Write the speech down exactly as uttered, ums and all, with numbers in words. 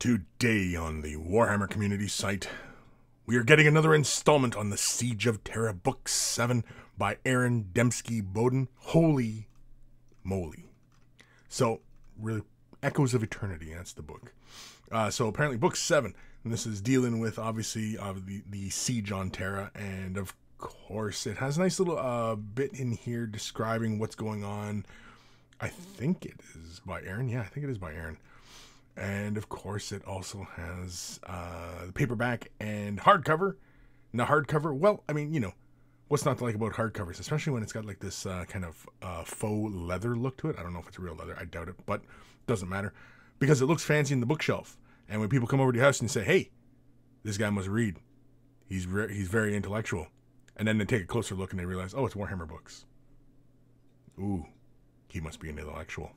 Today on the Warhammer Community site, we are getting another installment on the Siege of Terra Book seven by Aaron Dembski-Bowden. Holy moly. So, really, Echoes of Eternity, that's the book. Uh, so apparently Book seven, and this is dealing with, obviously, uh, the, the Siege on Terra, and of course it has a nice little uh, bit in here describing what's going on. I think it is by Aaron. Yeah, I think it is by Aaron. And of course, it also has uh, the paperback and hardcover. Now, hardcover, well, I mean, you know, what's not to like about hardcovers, especially when it's got like this uh, kind of uh, faux leather look to it. I don't know if it's real leather. I doubt it, but doesn't matter because it looks fancy in the bookshelf. And when people come over to your house and say, "Hey, this guy must read. He's re he's very intellectual," and then they take a closer look and they realize, "Oh, it's Warhammer books. Ooh, he must be an intellectual."